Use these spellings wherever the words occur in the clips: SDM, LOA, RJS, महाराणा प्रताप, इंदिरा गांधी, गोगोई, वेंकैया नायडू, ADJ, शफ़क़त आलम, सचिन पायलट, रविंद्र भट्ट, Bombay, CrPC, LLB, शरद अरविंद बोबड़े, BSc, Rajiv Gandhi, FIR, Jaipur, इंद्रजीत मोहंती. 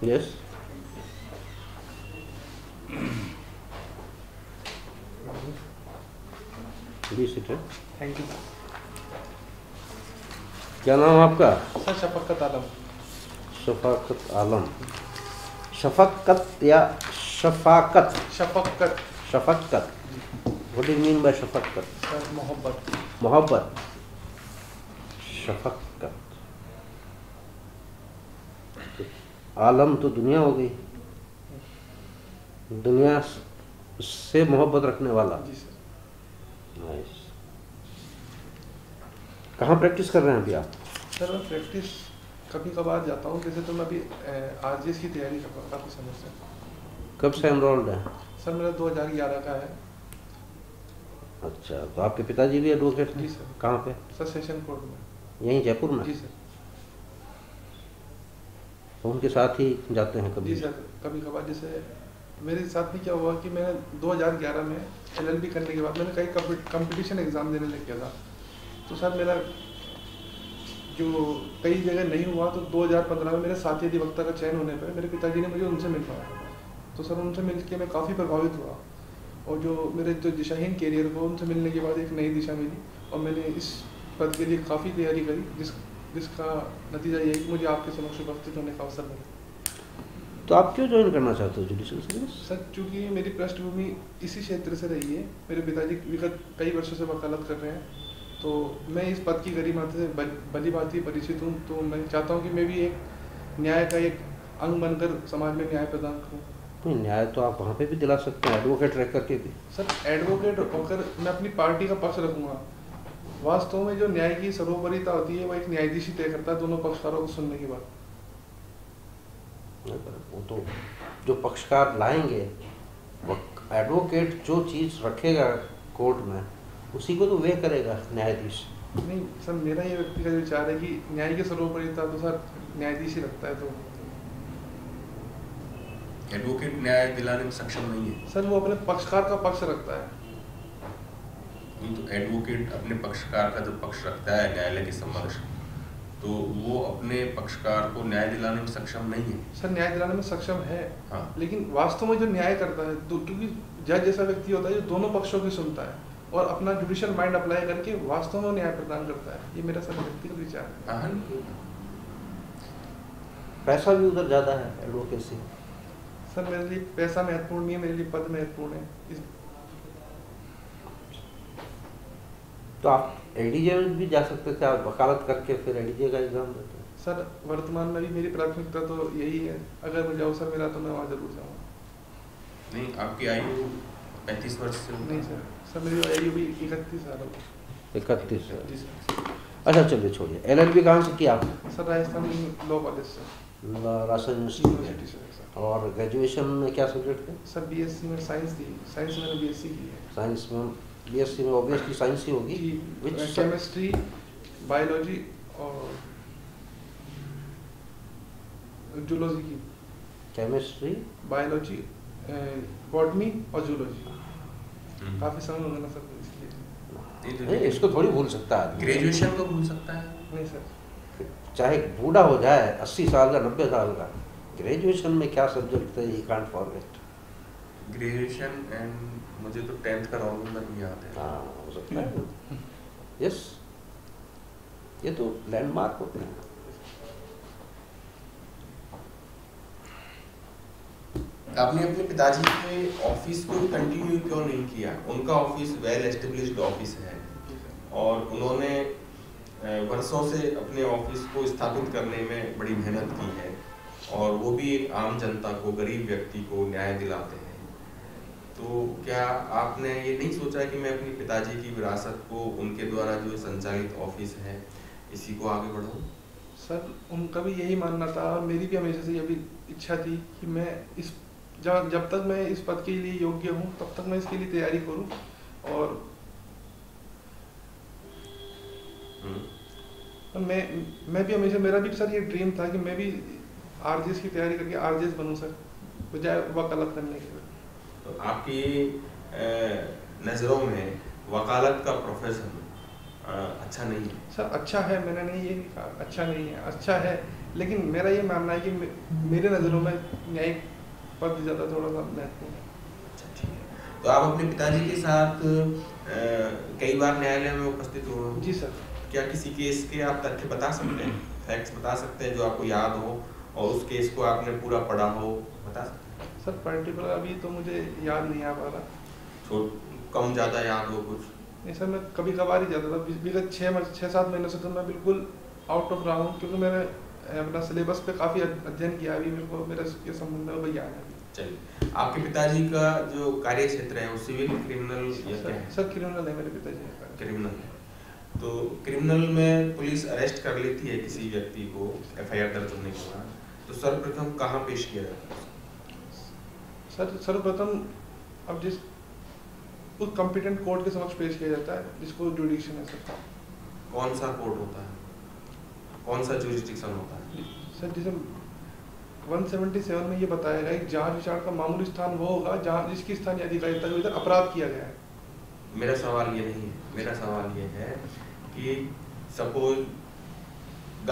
Yes. Be seated. Thank you. क्या नाम आपका? सर शफ़क़त आलम। शफ़क़त आलम। शफ़क़त या Shafaqat? Shafqat. Shafqat. What do you mean by Shafqat? Sir मोहब्बत। मोहब्बत। शफ़क़त। आलम तो दुनिया हो गई, दुनिया से मोहब्बत रखने वाला। नाइस। कहाँ प्रैक्टिस कर रहे हैं अभी आप? सर मैं प्रैक्टिस कभी कभार जाता हूँ, जैसे तो मैं अभी आरजीएस की तैयारी कर रहा हूँ समझ से। कब से एनरोल्ड है? सर मेरा 2011 का है। अच्छा, तो आपके पिताजी भी एडवोकेट हैं? जी सर। कहाँ पे? सर सेशन कोर्ट में। यहीं जयपुर में? जी सर। तो उनके साथ ही जाते हैं कभी? जी सर, कभी कभार। जैसे मेरे साथ भी क्या हुआ कि मैंने 2011 में LLB करने के बाद मैंने कई कॉम्पिटिशन एग्ज़ाम देने लग गया था, तो सर मेरा जो कई जगह नहीं हुआ, तो 2015 में मेरे साथी अधिवक्ता का चयन होने पर मेरे पिताजी ने मुझे उनसे मिल पाया, तो सर उनसे मिल के मैं काफ़ी प्रभावित हुआ, और जो मेरे जो दिशाहीन कैरियर को उनसे मिलने के बाद एक नई दिशा मिली, और मैंने इस पद के लिए काफ़ी तैयारी करी, जिसका नतीजा ये है कि मुझे आपके समक्ष उपस्थित होने का अवसर मिला। तो आप क्यों ज्वाइन करना चाहते हो जुडिशल सर्विस? सर चूँकि मेरी पृष्ठभूमि इसी क्षेत्र से रही है, मेरे पिताजी विगत कई वर्षों से वकालत कर रहे हैं, तो मैं इस पद की गरीब माता से भली भांति परिचित हूँ, तो मैं चाहता हूँ कि मैं भी एक न्याय का एक अंग बनकर समाज में न्याय प्रदान करूँ। न्याय तो आप वहाँ पे भी दिला सकते हैं, एडवोकेट रह करके भी। सर एडवोकेट होकर मैं अपनी पार्टी का पक्ष रखूँगा। वास्तव में जो न्याय की सर्वोपरिता होती है वो एक न्यायाधीश ही तय करता है, दोनों पक्षकारों को सुनने के बाद। वो तो जो पक्षकार लाएंगे, एडवोकेट जो चीज़ रखेगा कोर्ट में उसी को तो वे करेगा न्यायाधीश। नहीं सर, मेरा ये व्यक्तिगत विचार है कि न्याय के सर्वोपरिता तो सर न्यायाधीश ही रखता है, तो एडवोकेट न्याय दिलाने में सक्षम नहीं है सर, वो अपने पक्षकार का पक्ष रखता है। तो एडवोकेट अपने पक्षकार का जो पक्ष रखता है न्यायालय के समक्ष, तो वो अपने पक्षकार को न्याय दिलाने में सक्षम नहीं है। सर न्याय दिलाने में सक्षम है हाँ, लेकिन वास्तव में जो न्याय करता है, क्योंकि जज ऐसा व्यक्ति होता है जो दोनों पक्षों की सुनता है और अपना जुडिशियल माइंड अप्लाई करके वास्तव में न्याय प्रदान करता है। ये मेरा सब व्यक्तिगत विचार है। पैसा भी उधर ज़्यादा है एडवोकेसी। सर मेरे लिए पैसा महत्वपूर्ण नहीं है, मेरे लिए पद महत्वपूर्ण है। तो आप एडीजे में भी जा सकते थे, आप वकालत करके फिर एडीजे का एग्जाम देते हैं। सर वर्तमान में भी मेरी प्राथमिकता तो यही है, अगर मुझे अवसर मिला तो मैं वहाँ जरूर जाऊँगा। नहीं आपकी आयु 35 वर्ष से? नहीं सर, मेरी आयु भी 31 साल हो। 31 साल। अच्छा चलिए छोड़िए। LLB कहाँ से किया आपने? सर राजस्थान लॉ कॉलेज से, राजस्थान यूनिवर्सिटी से। और ग्रेजुएशन में क्या सब्जेक्ट है? सर BSc में साइंस थी, साइंस में BSc की है। साइंस में BSc में ऑब्वियसली साइंस ही होगी। विच केमिस्ट्री, बायोलॉजी और जूलॉजी की। केमिस्ट्री, बायोलॉजी, बॉटनी और जूलॉजी। काफी समय होगा ना सर, इसलिए इसको थोड़ी भूल सकता है, ग्रेजुएशन को भूल सकता है। नहीं सर, चाहे बूढ़ा हो जाए 80 साल का, 90 साल का, ग्रेजुएशन में क्या सब्जेक्ट थे, ही कांट फॉरगेट। ग्रेजुएशन एंड मुझे तो 10th का रोल नंबर नहीं याद है। हाँ हो सकता है। यस, ये तो लैंडमार्क होते हैं। आपने अपने पिताजी के ऑफिस को कंटिन्यू क्यों नहीं किया? उनका ऑफिस वेल एस्टेब्लिश्ड ऑफिस है और उन्होंने वर्षों से अपने ऑफिस को स्थापित करने में बड़ी मेहनत की है, और वो भी एक आम जनता को, गरीब व्यक्ति को न्याय दिलाते हैं। तो क्या आपने ये नहीं सोचा कि मैं अपने पिताजी की विरासत को, उनके द्वारा जो संचालित ऑफिस है, इसी को आगे बढ़ाऊँ? सर उनका भी यही मानना था, और मेरी भी हमेशा से यही इच्छा थी कि मैं इस जब तक मैं इस पद के लिए योग्य हूँ तब तक मैं इसके लिए तैयारी करूँ, और मैं भी हमेशा, मेरा भी सर ये ड्रीम था कि मैं भी आरजेएस की तैयारी करके आरजेएस बनूँ सर, बजाय वकालत करने के। तो आपकी नज़रों में वकालत का प्रोफेशन अच्छा नहीं है? सर अच्छा है, मैंने नहीं ये कहा अच्छा नहीं है, अच्छा है, लेकिन मेरा ये मानना है कि मेरे नज़रों में न्यायिक पद ज़्यादा थोड़ा सा महत्वपूर्ण है। अच्छा ठीक है, तो आप अपने पिताजी के साथ कई बार न्यायालय में उपस्थित हो? जी सर। क्या किसी केस के आप तथ्य बता सकते हैं, फैक्ट्स बता सकते हैं जो आपको याद हो और उस केस को आपने पूरा पढ़ा हो, बता सकते हैं? सर पर्टिकुलर अभी तो मुझे याद नहीं आ पा रहा, कम ज़्यादा याद हो कुछ? नहीं सर, मैं कभी कभार ही जाता था। विगत 6-7 महीनों से तो मैं बिल्कुल आउट ऑफ रहा हूँ, क्योंकि मैंने अपना सिलेबस पे काफ़ी अध्ययन किया, अभी मेरे को मेरे इसके संबंध में वही याद है। चलिए, आपके पिताजी का जो कार्य क्षेत्र है वो सिविल क्रिमिनल? सर क्रिमिनल है मेरे पिताजी का। क्रिमिनल, तो क्रिमिनल में पुलिस अरेस्ट कर लेती है किसी व्यक्ति को FIR दर्ज होने के बाद, तो सर्वप्रथम कहाँ पेश किया जाता है? सर सर्वप्रथम अब जिस उस कॉम्पिटेंट कोर्ट के समक्ष पेश किया जाता है जिसको जुडिक्शन है। सर कौन सा कोर्ट होता है, कौन सा जुडिक्शन होता है? सर जिसे 177 में ये बताया गया कि जाँच विचार का मामूली स्थान वो होगा जहाँ जिसकी स्थानीय अधिकारिता के भीतर अपराध किया गया है। मेरा सवाल ये नहीं है, मेरा सवाल ये है कि सपोज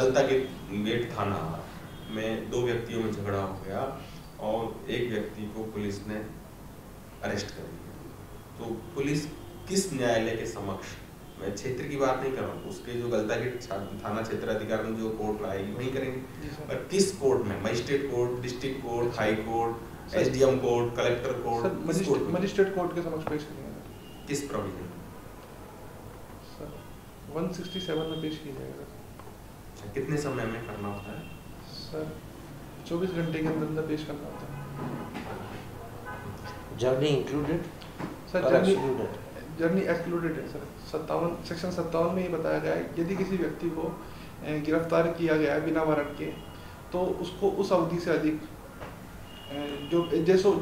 गलता के गेट थाना में दो व्यक्तियों में झगड़ा हो गया और एक व्यक्ति को पुलिस ने अरेस्ट कर लिया, तो पुलिस किस न्यायालय के समक्ष, मैं क्षेत्र की बात नहीं कर रहा हूँ, उसके जो गलता के थाना क्षेत्र अधिकारी जो कोर्ट आएगी वहीं करेंगे, पर किस कोर्ट में, magistrate court, district court, high court, SDM court, collector court? Magistrate court के समक्ष पेश करेंगे। किस प्रोविजन? 167 में पेश किया जाएगा। कितने समय में करना होता है? सर 24 घंटे के अंदर पेश करना होता है। Journey included? Sir journey excluded है। सर 57 सेक्शन 57 में ये बताया गया है यदि किसी व्यक्ति को गिरफ्तार किया गया है बिना वारंट के, तो उसको उस अवधि से अधिक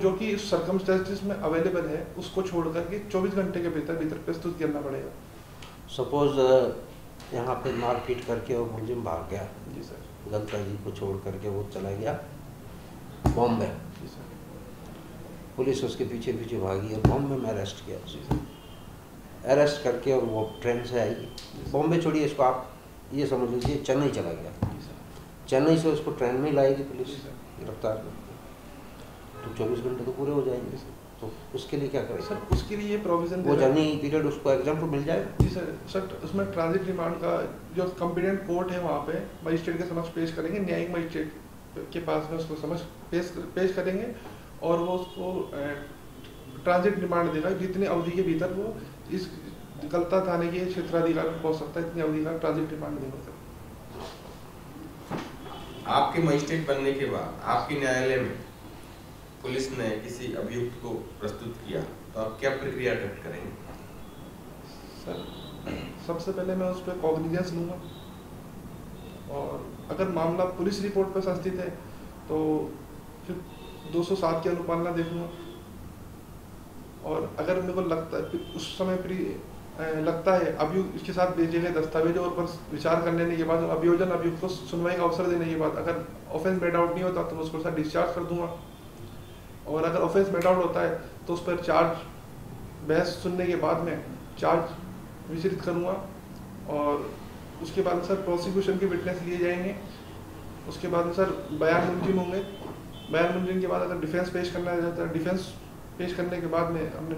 जो कि सर्कमस्टेंसेस में अवेलेबल है उसको छोड़कर के 24 घंटे के भीतर प्रस्तुत करना पड़ेगा। सपोज यहाँ पे मारपीट करके वो मुलजिम भाग गया, जी सर, गलता जी को छोड़ करके वो चला गया बॉम्बे, जी सर, पुलिस उसके पीछे पीछे भागी और बॉम्बे में अरेस्ट किया, जी सर, अरेस्ट करके और वो ट्रेन से आई बॉम्बे, छोड़िए इसको आप ये समझ लीजिए चेन्नई चला गया, चेन्नई से उसको ट्रेन में ही लाएगी पुलिस गिरफ्तार करके, तो 24 घंटे तो पूरे हो जाएंगे। तो उसके लिए क्या करें? सर उसके लिए ये प्रोविजन वो जर्नी पीरियड उसको एग्जाम्पल मिल जाएगा। जी सर। सर उसमें ट्रांजिट रिमांड का जो कॉम्पिटेंट कोर्ट है वहाँ पे मजिस्ट्रेट के समक्ष पेश करेंगे, न्यायिक मजिस्ट्रेट के पास में उसको समझ पेश करेंगे और वो उसको ट्रांजिट रिमांड देगा, जितनी अवधि के भीतर वो इस गलता थाने के क्षेत्राधिकार में पहुँच सकता है, इतनी अवधि का ट्रांजिट रिमांड देगा। सर आपके मजिस्ट्रेट बनने के बाद आपके न्यायालय में पुलिस ने किसी अभियुक्त को प्रस्तुत किया तो आप क्या प्रक्रिया अडॉप्ट करेंगे? सर सबसे पहले मैं उस पर कॉग्निजेंस लूँगा और अगर मामला पुलिस रिपोर्ट पर संस्थित है तो फिर 207 की अनुपालना देखूँगा, और अगर मेरे को लगता है उस समय लगता है अभियुक्त इसके साथ भेजे गए दस्तावेजों पर विचार कर लेने के बाद अभियोजन अभियुक्त को सुनवाई का अवसर देने के बाद अगर ऑफेंस बेड आउट नहीं होता तो उसको डिस्चार्ज कर दूँगा, और अगर ऑफेंस मेट आउट होता है तो उस पर चार्ज बहस सुनने के बाद में चार्ज विचलित करूँगा, और उसके बाद सर प्रोसिक्यूशन के विटनेस लिए जाएंगे, उसके बाद सर बयान मुंजिम होंगे, बयान मुंजिम के बाद अगर डिफेंस पेश करना चाहता है, डिफेंस पेश करने के बाद में हमने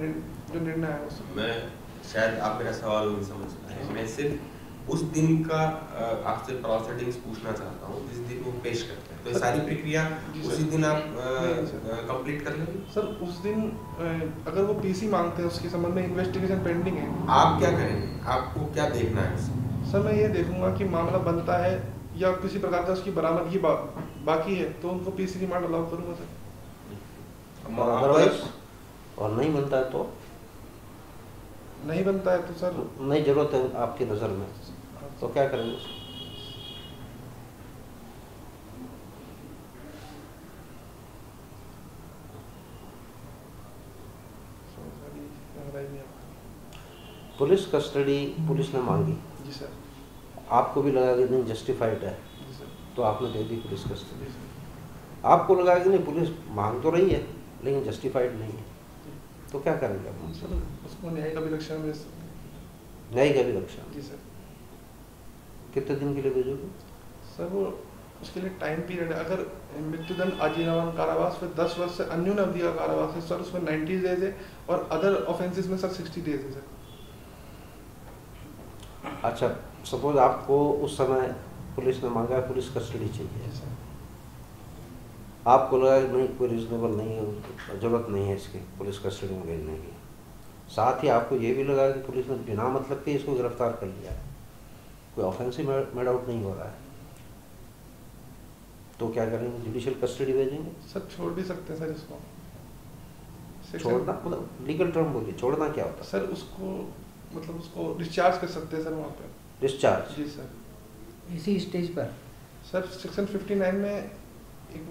जो निर्णय है उसमें मैं शायद आप मेरा सवाल नहीं समझ पाए। मैं सिर्फ उस दिन का आपसे प्रोसीडिंग्स पूछना चाहता हूँ जिस दिन वो पेश करते हैं, तो ये सारी प्रक्रिया उसी दिन आप कंप्लीट कर लेंगे? सर उस दिन अगर वो PC मांगते हैं उसके संबंध में इन्वेस्टिगेशन पेंडिंग है, आप क्या करेंगे, आपको क्या देखना है? सर मैं ये देखूंगा कि मामला बनता है या किसी प्रकार का उसकी बरामदगी बाकी है तो उनको PC रिमांड अलाउ करूंगा सर, और नहीं बनता है तो सर नहीं जरूरत है आपकी नज़र में तो क्या करेंगे? पुलिस कस्टडी पुलिस ने मांगी, जी सर, आपको भी लगा कि नहीं जस्टिफाइड है, जी सर, तो आपने दे दी पुलिस कस्टडी, आपको लगा कि नहीं पुलिस मांग तो रही है लेकिन जस्टिफाइड नहीं है, तो क्या करेंगे आप? सर उसको न्यायिक अभिरक्षा में, न्यायिक अभिरक्षा, जी सर, कितने दिन के लिए भेजोगे? सर वो उसके लिए टाइम पीरियड है। अगर मृत्युदंड आजीवन कारावास फिर 10 वर्ष से अन्यून अवधि का कारावास है सर, उसमें 90 डेज है और अदर ऑफेंसेस में सर 60 डेज है सर। अच्छा, सपोज आपको उस समय पुलिस ने मांगा पुलिस कस्टडी चाहिए सर, आपको लगा नहीं कोई रिजनेबल नहीं है, जरूरत नहीं है इसकी पुलिस कस्टडी में भेजने की, साथ ही आपको ये भी लगा कि पुलिस ने बिना मतलब के इसको गिरफ्तार कर लिया है, कोई ऑफेंस ही मेड आउट नहीं हो रहा है, तो क्या करेंगे? जुडिशियल कस्टडी भेजेंगे सर? छोड़ भी सकते हैं सर इसको। छोड़ना मतलब लीगल टर्म बोलिए, छोड़ना क्या होता है सर? उसको मतलब उसको डिस्चार्ज कर सकते हैं सर वहाँ पर। डिस्चार्ज जी सर। इसी स्टेज पर सर सेक्शन 59 में एक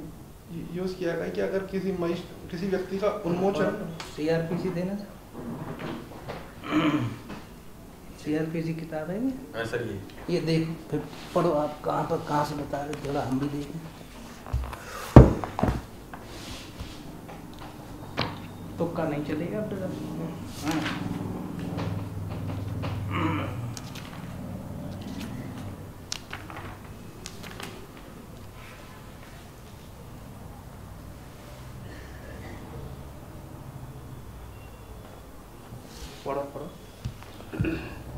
यूज़ किया गया कि अगर किसी व्यक्ति का उन्मोचन CrPC देना सर, CrPC किताब है ना सर, ये देखो फिर पढ़ो आप, कहाँ पर कहाँ से बता रहे थोड़ा हम भी देखें, तुक्का नहीं चलेगा अब तो।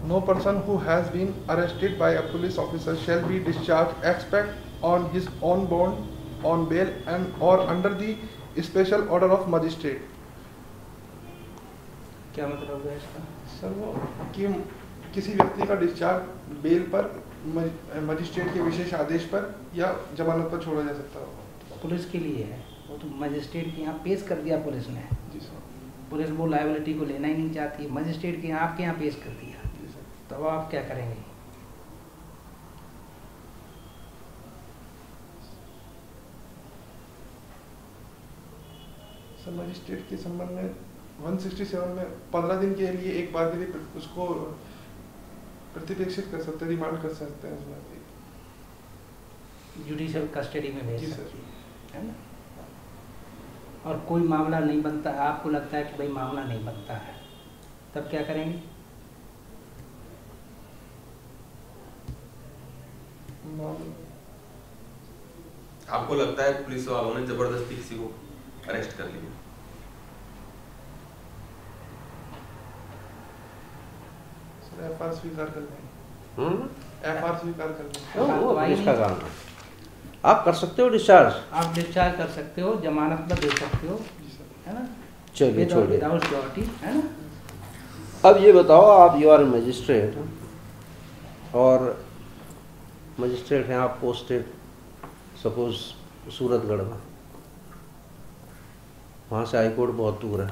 No person who has been arrested by a police officer shall be discharged except on his own bond, on bail, and or under the special order of magistrate. क्या मतलब है इसका सर? वो कि किसी व्यक्ति का डिस्चार्ज बेल पर मजिस्ट्रेट के विशेष आदेश पर या जमानत पर छोड़ा जा सकता हो। पुलिस के लिए है वो, तो मजिस्ट्रेट के यहाँ पेश कर दिया पुलिस ने। जी सर। पुलिस वो लाइबिलिटी को लेना ही नहीं चाहती, मजिस्ट्रेट के यहाँ आपके यहाँ पेश कर दिया, तब आप क्या करेंगे? सर मजिस्ट्रेट के संबंध में 167 में 15 दिन के लिए एक बार भी उसको प्रतिपेक्षित कर सकते, रिमांड कर सकते हैं उसमें, जुडिशियल कस्टडी में भेज सकते हैं, है ना। और कोई मामला नहीं बनता, आपको लगता है कि भाई मामला नहीं बनता है, तब क्या करेंगे? आपको लगता है पुलिस वालों ने जबरदस्ती किसी को अरेस्ट कर लिया, सर एफआईआर स्वीकार कर लें। एफआईआर स्वीकार कर लें, वो पुलिस का काम है। आप कर सकते हो डिस्चार्ज, आप डिस्चार्ज कर सकते हो, जमानत पर दे सकते हो, है ना। चलिए छोड़िए, है ना। अब ये बताओ, आप यू आर मजिस्ट्रेट और मजिस्ट्रेट हैं आप पोस्टेड सपोज सूरतगढ़ में, वहाँ से हाई कोर्ट बहुत दूर है।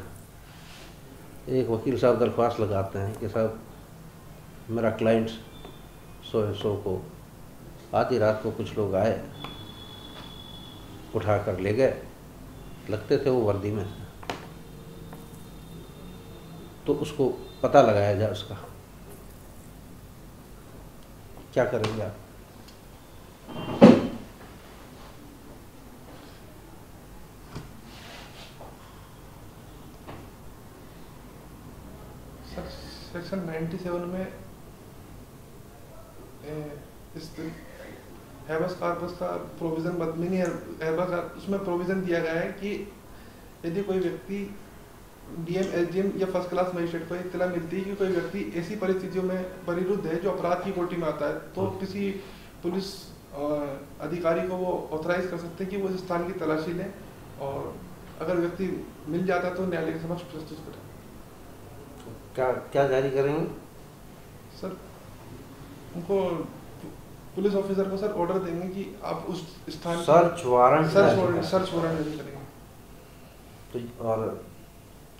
एक वकील साहब दरख्वास्त लगाते हैं कि साहब मेरा क्लाइंट सो एंड सो को आधी रात को कुछ लोग आए, उठा कर ले गए, लगते थे वो वर्दी में, तो उसको पता लगाया जाए उसका। क्या करेंगे आप? सेक्शन 97 में इस हैबस कॉर्पस का प्रोविजन बदमिनी उसमें प्रोविजन दिया गया है कि यदि कोई व्यक्ति डीएम एसडीएम या फर्स्ट क्लास मजिस्ट्रेट को इतला मिलती है कि कोई व्यक्ति ऐसी परिस्थितियों में परिरुद्ध है जो अपराध की कोटि में आता है, तो किसी पुलिस अधिकारी को वो ऑथराइज कर सकते हैं कि वो इस स्थान की तलाशी लें और अगर व्यक्ति मिल जाता है तो न्यायालय के समक्ष प्रस्तुत करें। क्या क्या जारी करेंगे सर? उनको पुलिस ऑफिसर को सर ऑर्डर देंगे कि आप उस स्थान सर्च वारंट, सर्च वारंट जारी करेंगे। तो और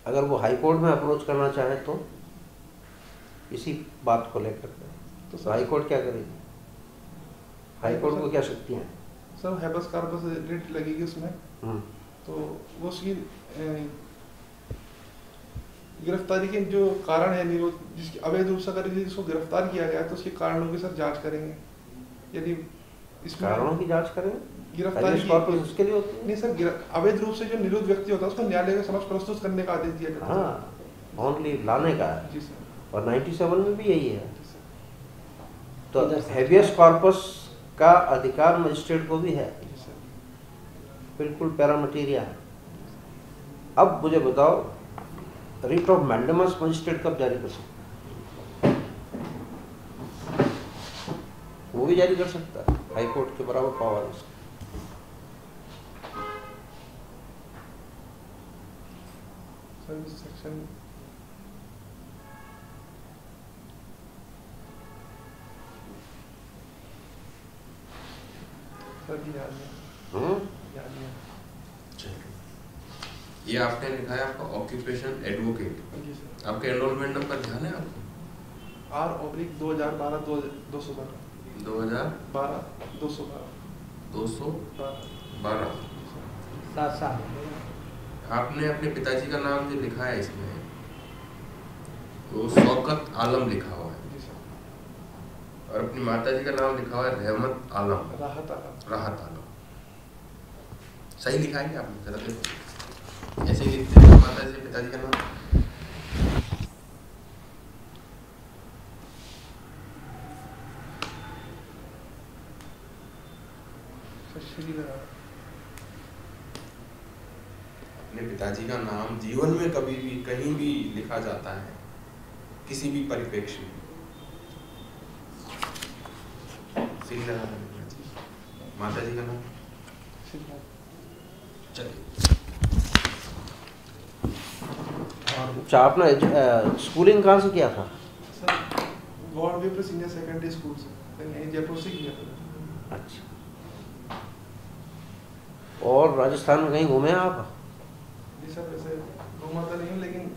अगर वो हाई कोर्ट में अप्रोच करना चाहे तो इसी बात को लेकर तो सर हाई कोर्ट क्या करेगी? हाई कोर्ट को क्या शक्ति है सर? हैबस कॉर्पस रिट लगेगी उसमें, तो वो उसकी गिरफ्तारी के जो कारण है निरोध, जिसकी अवैध रूप से अगर जिसको गिरफ्तार किया गया तो उसके कारणों की सर जांच करेंगे। यदि इस कारणों की जांच करेंगे गिरफ्तारी की, उसके लिए नहीं सर, अवैध रूप से जो निरोध व्यक्ति होता है उसको न्यायालय के समक्ष प्रस्तुत करने का आदेश दिया जाता है, ओनली लाने का है। जी सर। और 97 में भी यही है, तो हैबियस कॉर्पस का अधिकार मजिस्ट्रेट को भी है, बिल्कुल पैरामटीरिया है। अब मुझे बताओ रिट ऑफ मैंडेमस मजिस्ट्रेट कब जारी कर सकता है? वो भी जारी कर सकता है, हाईकोर्ट के बराबर पावर उसका। ये आपने लिखा है आपका ऑक्यूपेशन एडवोकेट, आपके एनरोलमेंट नंबर ध्यान है आपको? R/2012-212 7 साल। आपने अपने पिताजी का नाम जो लिखा है इसमें वो शौकत आलम लिखा हुआ है और अपनी माताजी का नाम लिखा हुआ है रहमत आलम, राहत आलम। सही लिखा है आपने, गलत लिखा ऐसे ही लिखते हैं माता जी पिताजी का नाम। अपने पिताजी का नाम जीवन में कभी भी कहीं भी लिखा जाता है, किसी भी परिप्रेक्ष्य में। माता जी का नाम चलिए। अच्छा आपने स्कूलिंग कहाँ से किया था? सर सीनियर सेकेंडरी स्कूल से, जयपुर से किया था। अच्छा, और राजस्थान में कहीं घूमे आप? जी सर, वैसे घूमा तो नहीं लेकिन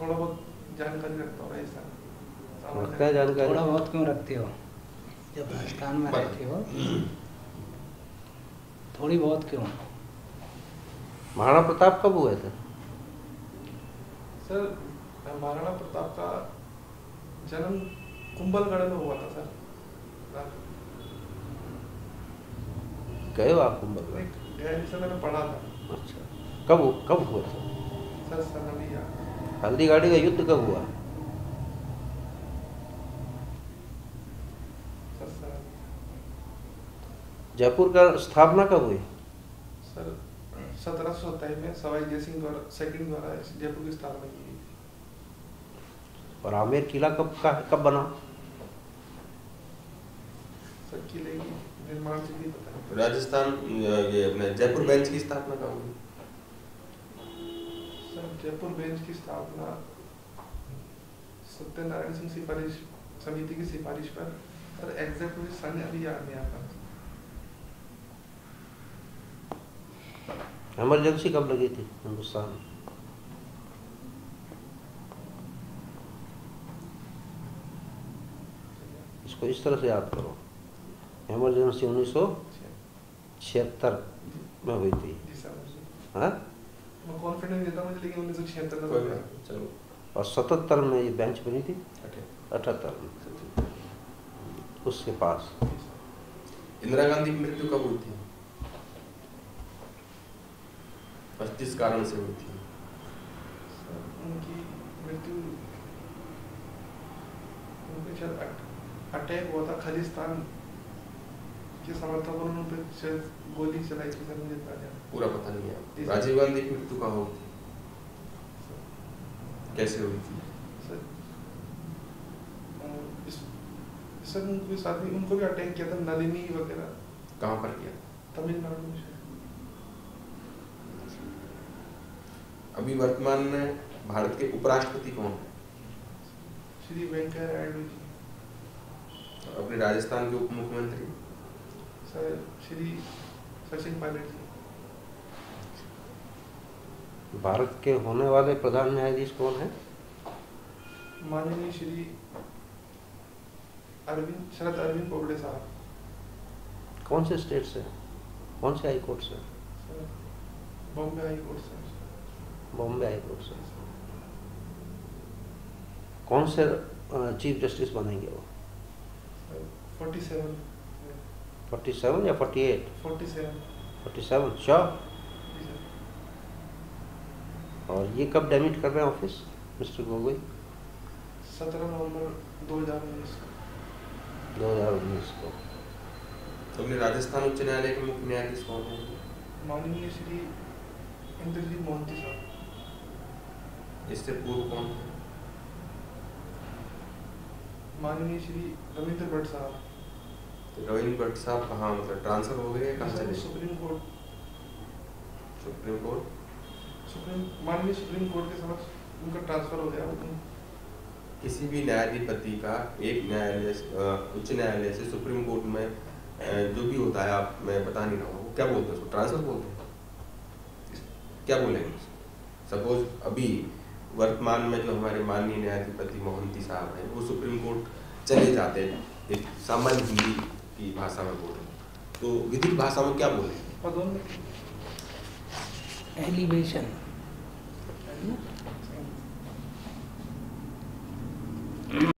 थोड़ा बहुत जानकारी रखता हूँ राजस्थान। जानकारी थोड़ा बहुत क्यों रखते हो, जब राजस्थान में रहते हो थोड़ी बहुत क्यों? महाराणा प्रताप कब हुए थे? सर महाराणा प्रताप का जन्म कुंभलगढ़ में हुआ था सर। गए हो आप कुंभलगढ़? मैंने पढ़ा था। अच्छा, कब हुआ था सर? हल्दीघाटी का युद्ध कब हुआ? जयपुर का स्थापना कब हुई? सर 1727 में सवाई जयसिंह सेकंड द्वारा जयपुर की स्थापना की गई। और आमेर किला कब बना? सर किले की निर्माण से भी पता है। राजस्थान ये अपने जयपुर बेंच की स्थापना कब हुई? सर जयपुर बेंच की स्थापना सत्यनारायण सिंह सिफारिश समिति की सिफारिश पर, सर एग्जैक्ट मुझे सन अभी याद नहीं आता। इमरजेंसी कब लगी थी हिंदुस्तान में? इसको इस तरह से याद करो, इमरजेंसी 1976 में हुई थी। हाँ मैं कॉन्फिडेंस देता हूँ लेकिन 1976 में। चलो, और 77 में ये बेंच बनी थी, 78 में उसके पास। इंदिरा गांधी की मृत्यु कब हुई थी? 25 कारण से हुई थी उनकी मृत्यु। उनके अटैक हुआ था, खालिस्तान के समर्थकों ने उन पर शायद गोली चलाई थी सर, मुझे पूरा पता नहीं है। राजीव गांधी की मृत्यु कहाँ हुई थी, कैसे हुई थी सर? सर उनके साथ ही उनको भी अटैक किया था, नलिनी वगैरह। कहाँ पर किया? तमिलनाडु में। अभी वर्तमान में भारत के उपराष्ट्रपति कौन है? श्री वेंकैया नायडू जी। अपने राजस्थान के उप मुख्यमंत्री? सर श्री सचिन पायलट जी। भारत के होने वाले प्रधान न्यायाधीश कौन है? माननीय श्री शरद अरविंद बोबड़े साहब। कौन से स्टेट से, कौन से हाई कोर्ट से? बॉम्बे हाई कोर्ट से। बॉम्बे हाई कोर्ट से। कौन से चीफ जस्टिस बनेंगे वो? 47 या 48? 47 श्योर। और ये कब डेमिट कर रहे हैं ऑफिस मिस्टर गोगोई? 17 नवंबर 2019 को। तो अपने राजस्थान उच्च न्यायालय के मुख्य न्यायाधीश कौन है? माननीय श्री इंद्रजीत मोहंती साहब। इससे पूर्व कौन है? माननीय श्री रविंद्र भट्ट साहब। तो रविंद्र भट्ट साहब कहाँ, मतलब ट्रांसफर हो गए, कहाँ चले? सुप्रीम कोर्ट माननीय सुप्रीम कोर्ट के समक्ष उनका ट्रांसफर हो गया। किसी भी न्यायाधिपति का एक न्यायालय उच्च न्यायालय से सुप्रीम कोर्ट में जो भी होता है, आप मैं बता नहीं रहा हूँ, क्या बोलते हैं उसको, ट्रांसफर बोलते हैं, क्या बोलेंगे? सपोज अभी वर्तमान में जो हमारे माननीय न्यायाधिपति मोहंती साहब हैं वो सुप्रीम कोर्ट चले जाते हैं, एक सामान्य हिंदी की भाषा में बोल रहे हैं, तो विधिक भाषा में क्या बोलेंगे? एलिवेशन।